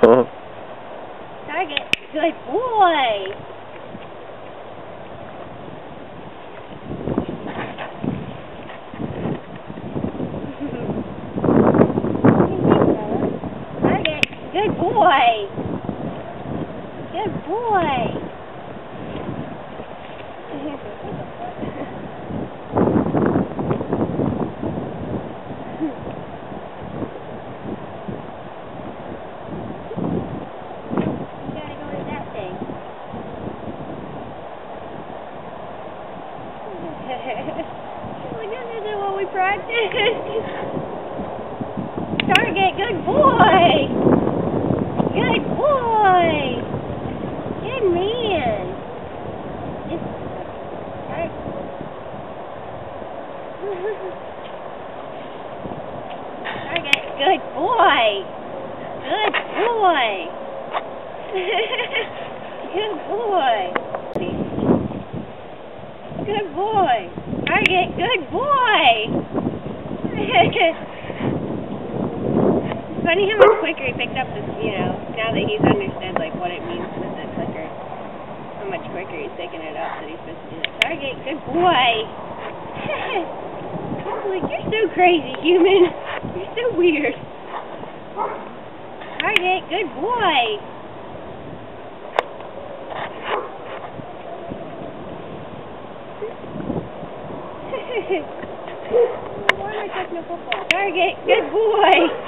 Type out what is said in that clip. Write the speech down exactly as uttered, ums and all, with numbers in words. Huh? Target, good boy. Target, good boy. Good boy. Look at it when we practiced. Target, good boy. Good boy. Good man. It's Target, good boy. Good boy. Good boy. Good boy. Target, good boy. It's funny how much quicker he picked up this, you know, now that he's understood, like, what it means with the clicker. How much quicker he's picking it up that he's supposed to do that. Target, good boy. Like, you're so crazy, human. You're so weird. Target, good boy. Warmer technical football. Target, good boy.